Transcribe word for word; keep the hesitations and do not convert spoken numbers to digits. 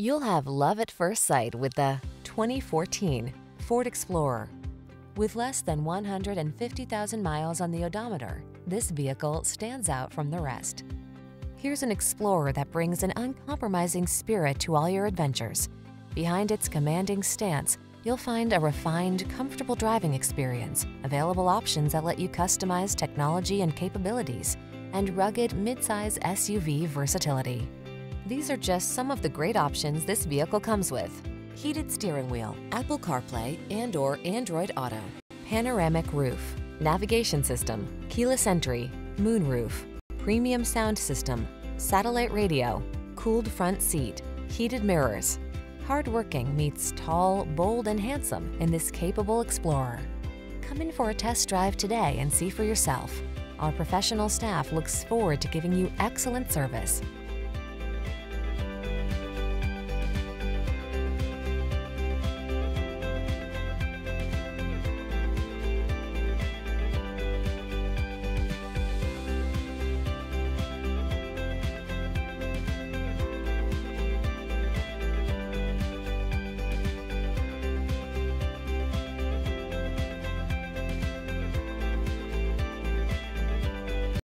You'll have love at first sight with the twenty fourteen Ford Explorer. With less than one hundred fifty thousand miles on the odometer, this vehicle stands out from the rest. Here's an Explorer that brings an uncompromising spirit to all your adventures. Behind its commanding stance, you'll find a refined, comfortable driving experience, available options that let you customize technology and capabilities, and rugged midsize S U V versatility. These are just some of the great options this vehicle comes with: heated steering wheel, Apple CarPlay and or Android Auto, panoramic roof, navigation system, keyless entry, moonroof, premium sound system, satellite radio, cooled front seat, heated mirrors. Hardworking meets tall, bold, and handsome in this capable Explorer. Come in for a test drive today and see for yourself. Our professional staff looks forward to giving you excellent service.